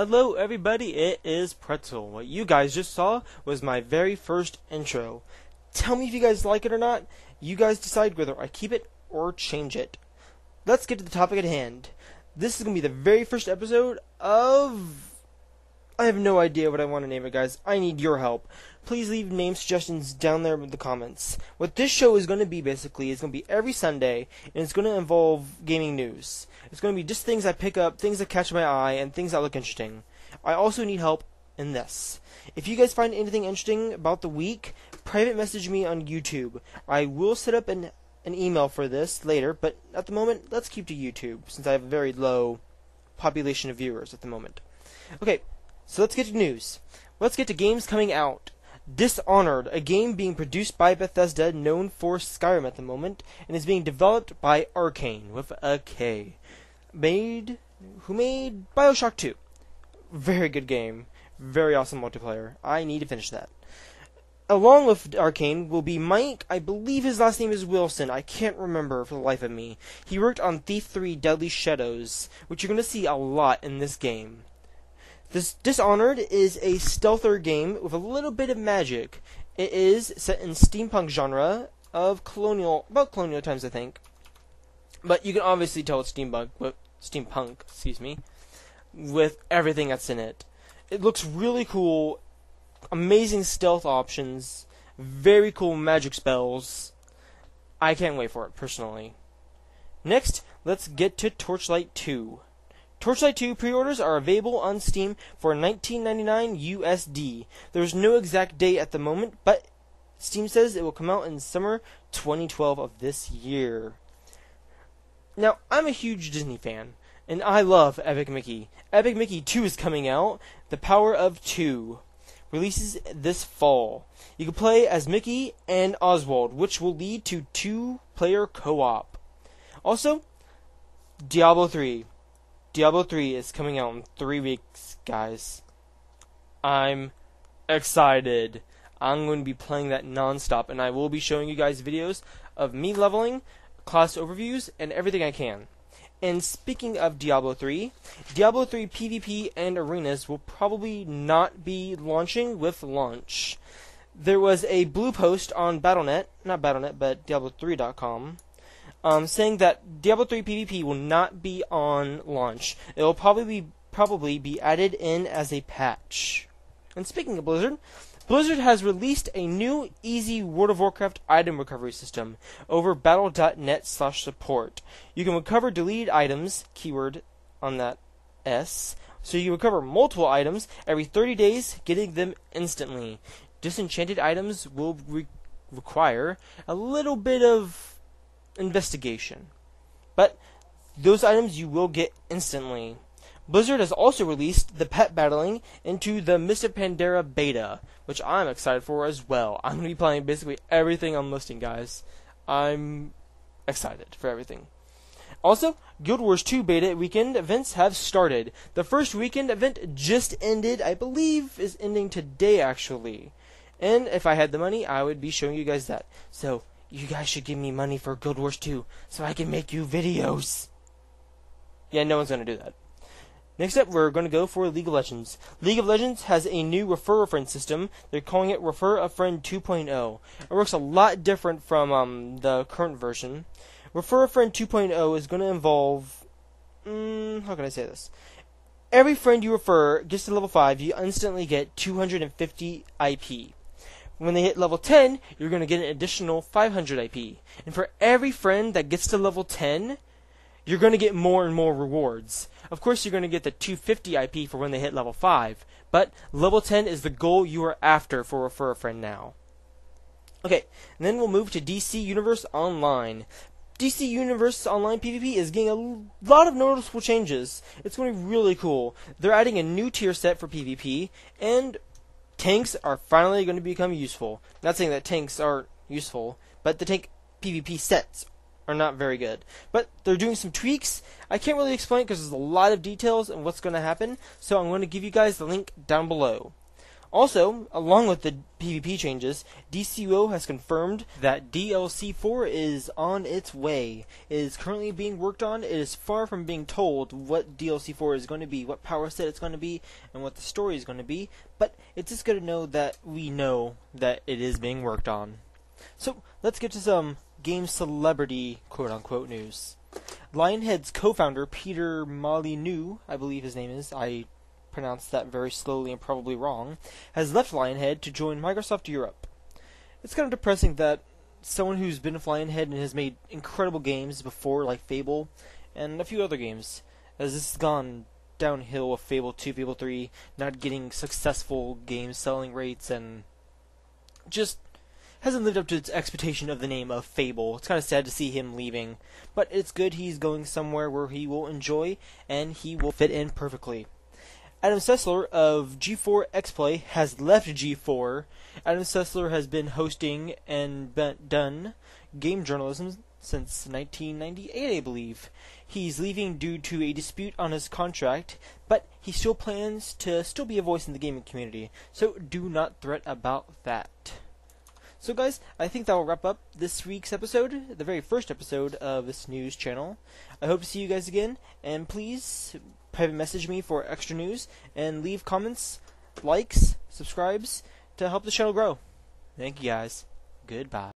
Hello everybody, it is Pretzel. What you guys just saw was my very first intro. Tell me if you guys like it or not. You guys decide whether I keep it or change it. Let's get to the topic at hand. This is going to be the very first episode of... I have no idea what I want to name it, guys. I need your help. Please leave name suggestions down there in the comments. What this show is going to be, basically, is going to be every Sunday, and it's going to involve gaming news. It's going to be just things I pick up, things that catch my eye, and things that look interesting. I also need help in this. If you guys find anything interesting about the week, private message me on YouTube. I will set up an email for this later, but at the moment, let's keep to YouTube, since I have a very low population of viewers at the moment. Okay. So let's get to news. Let's get to games coming out. Dishonored, a game being produced by Bethesda, known for Skyrim at the moment, and is being developed by Arcane, with a K. Who made Bioshock 2. Very good game. Very awesome multiplayer. I need to finish that. Along with Arcane will be Mike, I believe his last name is Wilson, I can't remember for the life of me. He worked on Thief 3 Deadly Shadows, which you're going to see a lot in this game. This Dishonored is a stealther game with a little bit of magic. It is set in steampunk genre of colonial times, I think. But you can obviously tell it's steampunk, with everything that's in it. It looks really cool, amazing stealth options, very cool magic spells. I can't wait for it, personally. Next, let's get to Torchlight 2. Torchlight II pre-orders are available on Steam for $19.99 USD. There's no exact date at the moment, but Steam says it will come out in summer 2012 of this year. Now, I'm a huge Disney fan, and I love Epic Mickey. Epic Mickey 2 is coming out. The Power of Two releases this fall. You can play as Mickey and Oswald, which will lead to two-player co-op. Also, Diablo 3. Diablo 3 is coming out in 3 weeks, guys. I'm excited. I'm going to be playing that nonstop, and I will be showing you guys videos of me leveling, class overviews, and everything I can. And speaking of Diablo 3, Diablo 3 PvP and arenas will probably not be launching with launch. There was a blue post on Battle.net, not Battle.net, but Diablo3.com, saying that Diablo 3 PvP will not be on launch. It will probably be added in as a patch. And speaking of Blizzard, Blizzard has released a new easy World of Warcraft item recovery system over Battle.net/support. You can recover deleted items, keyword on that S, so you recover multiple items every 30 days, getting them instantly. Disenchanted items will require a little bit of investigation, but those items you will get instantly. Blizzard has also released the pet battling into the Mr. Pandera beta, which I'm excited for as well. I'm going to be playing basically everything I'm listing, guys. I'm excited for everything. Also, Guild Wars 2 beta weekend events have started. The first weekend event just ended, I believe is ending today actually. And if I had the money, I would be showing you guys that. So, you guys should give me money for Guild Wars 2 so I can make you videos. Yeah, no one's going to do that. Next up, we're going to go for League of Legends. League of Legends has a new Refer-A-Friend system. They're calling it Refer-A-Friend 2.0. It works a lot different from the current version. Refer-A-Friend 2.0 is going to involve... how can I say this? Every friend you refer gets to level 5, you instantly get 250 IP. When they hit level 10, you're going to get an additional 500 IP. And for every friend that gets to level 10, you're going to get more and more rewards. Of course, you're going to get the 250 IP for when they hit level 5. But level 10 is the goal you are after for Refer a Friend now. Okay, and then we'll move to DC Universe Online. DC Universe Online PvP is getting a lot of noticeable changes. It's going to be really cool. They're adding a new tier set for PvP, and... tanks are finally going to become useful. Not saying that tanks aren't useful, but the tank PvP sets are not very good. But they're doing some tweaks. I can't really explain because there's a lot of details and what's going to happen, so I'm going to give you guys the link down below. Also, along with the PvP changes, DCUO has confirmed that DLC4 is on its way. It is currently being worked on. It is far from being told what DLC4 is going to be, what power set it's going to be, and what the story is going to be, but it's just good to know that we know that it is being worked on. So, let's get to some game celebrity quote-unquote news. Lionhead's co-founder, Peter Molyneux, I believe his name is, I pronounced that very slowly and probably wrong, has left Lionhead to join Microsoft Europe. It's kind of depressing that someone who's been with Lionhead and has made incredible games before, like Fable, and a few other games, as this has gone downhill with Fable 2, Fable 3, not getting successful game selling rates, and just hasn't lived up to its expectation of the name of Fable. It's kind of sad to see him leaving, but it's good he's going somewhere where he will enjoy, and he will fit in perfectly. Adam Sessler of G4Xplay has left G4. Adam Sessler has been hosting and done game journalism since 1998, I believe. He's leaving due to a dispute on his contract, but he still plans to still be a voice in the gaming community, so do not fret about that. So guys, I think that will wrap up this week's episode, the very first episode of this news channel. I hope to see you guys again, and please private message me for extra news, and leave comments, likes, subscribes, to help the channel grow. Thank you guys. Goodbye.